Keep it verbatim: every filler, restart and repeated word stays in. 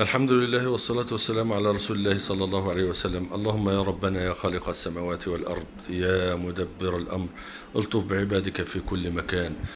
الحمد لله والصلاة والسلام على رسول الله صلى الله عليه وسلم. اللهم يا ربنا يا خالق السماوات والأرض، يا مدبر الأمر، الطف بعبادك في كل مكان.